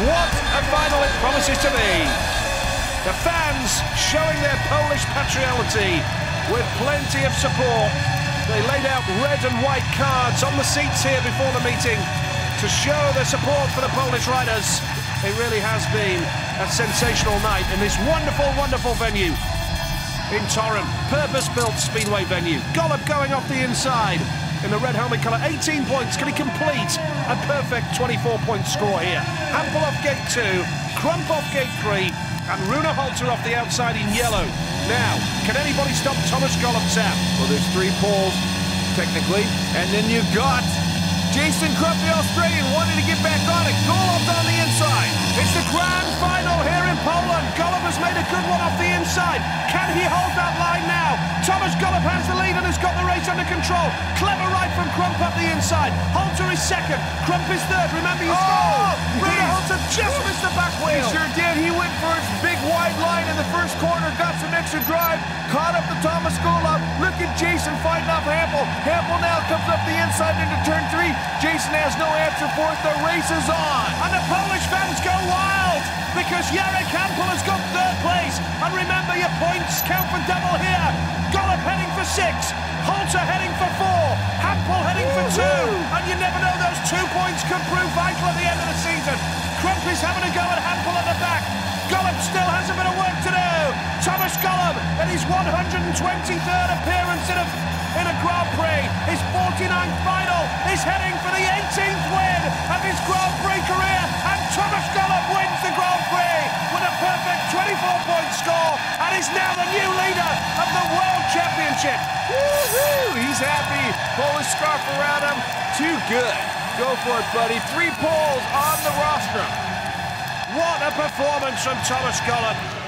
What a final it promises to be. The fans showing their Polish patriality with plenty of support. They laid out red and white cards on the seats here before the meeting to show their support for the Polish riders. It really has been a sensational night in this wonderful, wonderful venue in Torun. Purpose-built speedway venue. Gollob going off the inside in the red helmet colour. 18 points. Can he complete a perfect 24-point score here? Hampel off gate 2, Crump off gate 3, and Rune Holta off the outside in yellow. Now, can anybody stop Tomasz Gollob? Well, there's 3 poles, technically, and then you've got Jason Crump, the Australian, wanted to get back on it. Gollob's on the inside. It's the grand final here in Poland. Gollob has made a good one off the inside. Can he hold that line now? Tomasz Gollob has the lead and has got the race under control. Clever ride from Crump up the inside. Holzer is second. Crump is third. Remember his goal. Rune Holta just missed the back wheel. He sure did. He went for his big wide line in the first corner, got some extra drive, caught up to Tomasz Gollob. Look at Jason fighting off Hampel. Hampel now comes up the inside into turn 3. Jason has no answer for it. The race is on. And the Polish fans go wild because Jarek Campbell has got 3rd place. And remember, your points count for double here. Gollob heading for 6. Holzer heading for 4. Hampel heading for 2. And you never know, those 2 points could prove vital at the end of the season. Crump is having a go at Hampel at the back. Gollob still has a bit of work to do. Tomasz Gollob, in his 123rd appearance in a Grand Prix, his 49th final, is heading for the 18th win of his Grand Prix career, and Tomasz Gollob wins the Grand Prix with a perfect 24-point score, and is now the new leader of the World Championship. Woohoo! He's happy. Pull his scarf around him. Too good. Go for it, buddy. 3 poles on the rostrum. What a performance from Tomasz Gollob.